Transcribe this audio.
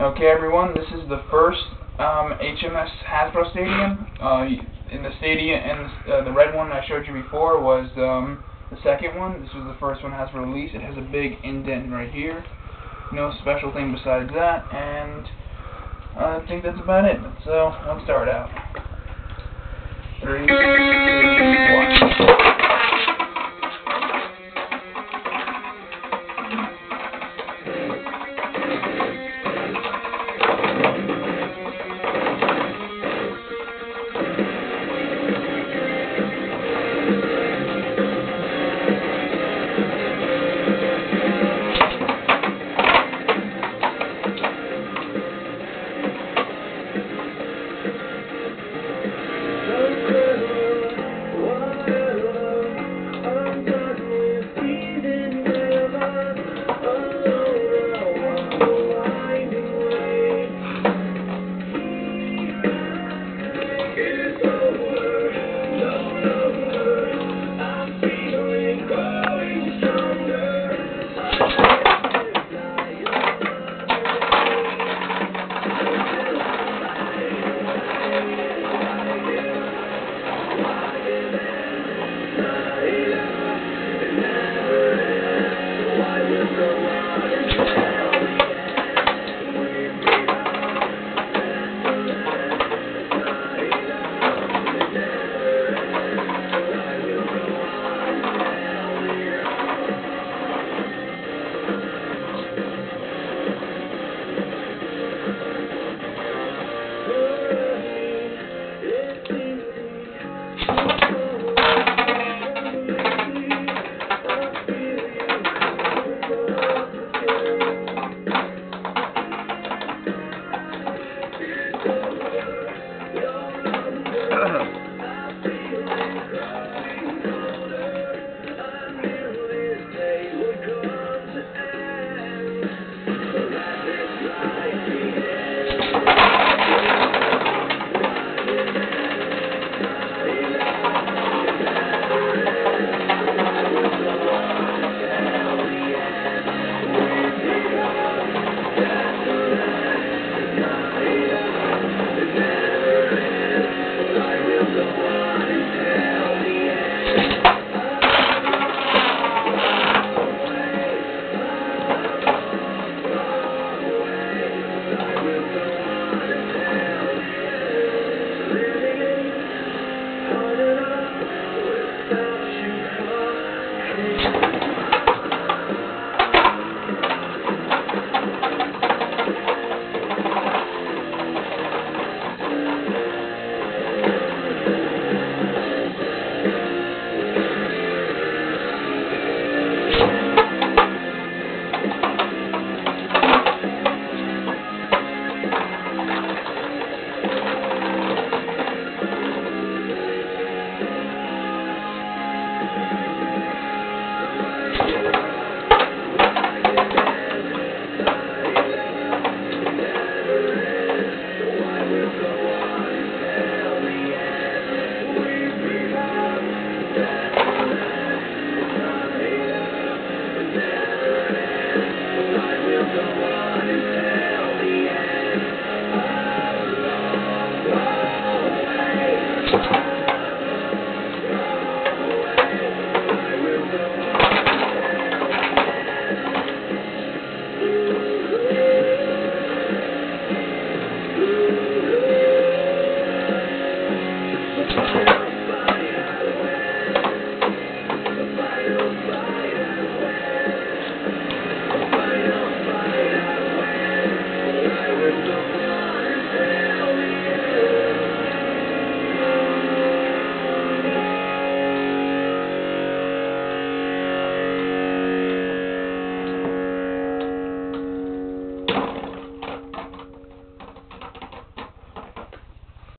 Okay, everyone, this is the first HMS Hasbro Stadium. In the stadium, and the red one I showed you before was the second one. This was the first one Hasbro released. It has a big indent right here. No special thing besides that, and I think that's about it. So let's start out. 3, 2, 1.